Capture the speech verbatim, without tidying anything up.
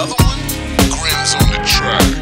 another one? Grimm's on the track.